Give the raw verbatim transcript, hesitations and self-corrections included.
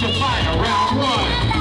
to fight a round one.